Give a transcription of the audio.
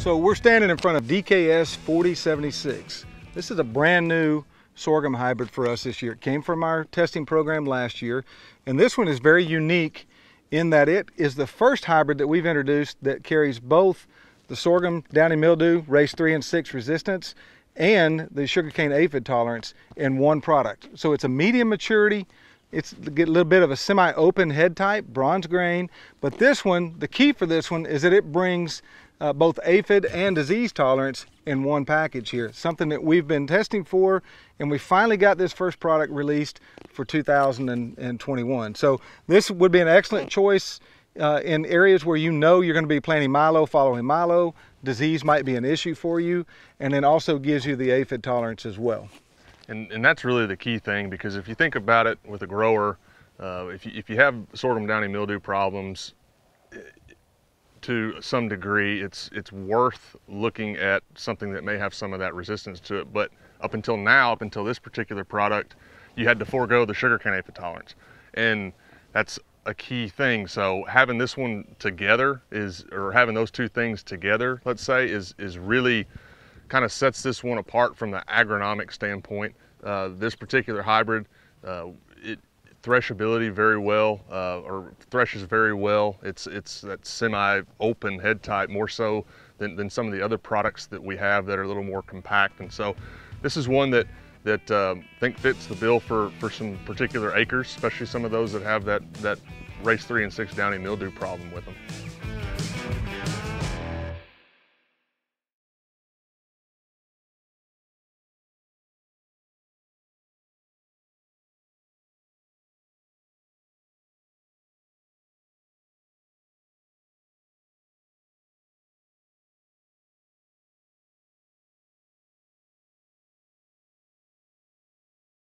So we're standing in front of DKS 40-76. This is a brand new sorghum hybrid for us this year. It came from our testing program last year, and this one is very unique in that it is the first hybrid that we've introduced that carries both the sorghum downy mildew, race 3 and 6 resistance, and the sugarcane aphid tolerance in one product. So it's a medium maturity. It's a little bit of a semi-open head type, bronze grain, but this one, the key for this one is that it brings both aphid and disease tolerance in one package here, something that we've been testing for, and we finally got this first product released for 2021. So this would be an excellent choice in areas where you know you're going to be planting milo, following milo. Disease might be an issue for you, and then also gives you the aphid tolerance as well. And that's really the key thing, because if you think about it with a grower, if you have sorghum downy mildew problems, to some degree, it's worth looking at something that may have some of that resistance to it. But up until now, up until this particular product, you had to forego the sugarcane aphid tolerance. And that's a key thing. So having this one together is, or having those two things together, let's say, is really kind of sets this one apart from the agronomic standpoint. This particular hybrid, threshability very well, or threshes very well. It's that semi-open head type more so than some of the other products that we have that are a little more compact. And so this is one that I think fits the bill for some particular acres, especially some of those that have that race 3 and 6 downy mildew problem with them.